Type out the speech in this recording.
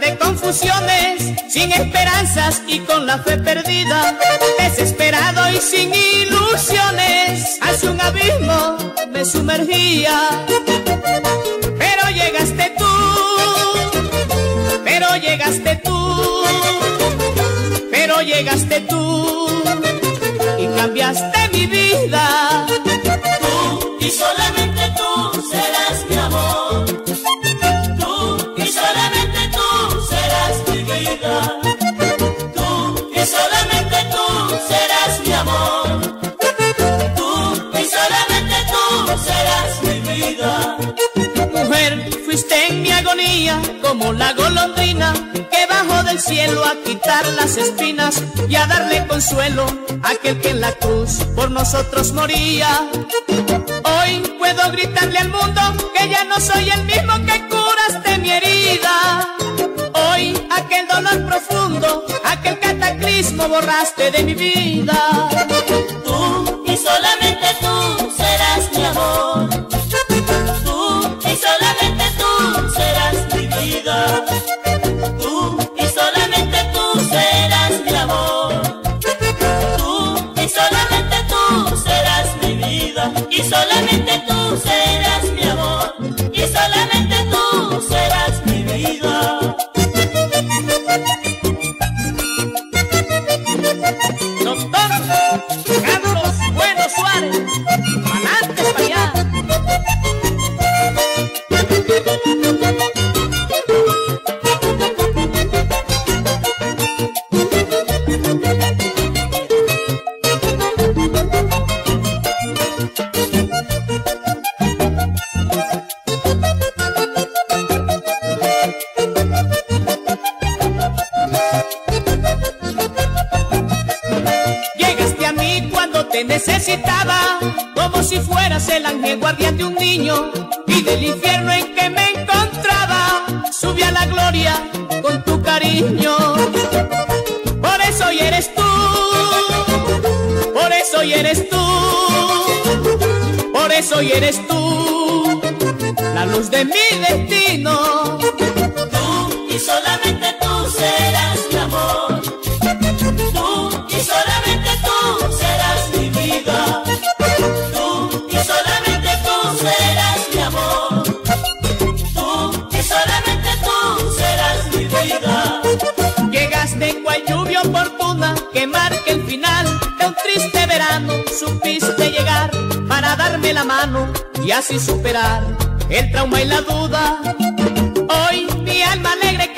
De confusiones, sin esperanzas y con la fe perdida, desesperado y sin ilusiones, hacia un abismo me sumergía. Pero llegaste tú, pero llegaste tú, pero llegaste tú y cambiaste mi vida. Tú y solamente tú serás mi amor. Tú y solamente tú y solamente tú serás mi amor. Tú y solamente tú serás mi vida. Mujer, fuiste en mi agonía como la golondrina que bajó del cielo a quitar las espinas y a darle consuelo a aquel que en la cruz por nosotros moría. Hoy puedo gritarle al mundo que ya no soy el mismo que curaste mi herida. Hoy aquel dolor profundo, aquel cataclismo borraste de mi vida. Tú y solamente tú serás mi amor. Tú y solamente tú serás mi vida. Tú y solamente tú serás mi amor. Tú y solamente tú serás mi vida. Y solamente tú serás mi amor. Y solamente tú serás mi vida. Necesitaba como si fueras el ángel guardián de un niño, y del infierno en que me encontraba subí a la gloria con tu cariño. Por eso hoy eres tú, por eso hoy eres tú, por eso hoy eres tú la luz de mi destino. Tú y solamente tú serás mi amor. Tú y solamente tú serás mi vida. Tú y solamente tú serás mi amor. Tú y solamente tú serás mi vida. Llegaste cual lluvia oportuna que marca el final de un triste verano. Supiste llegar para darme la mano y así superar el trauma y la duda. Hoy mi alma alegre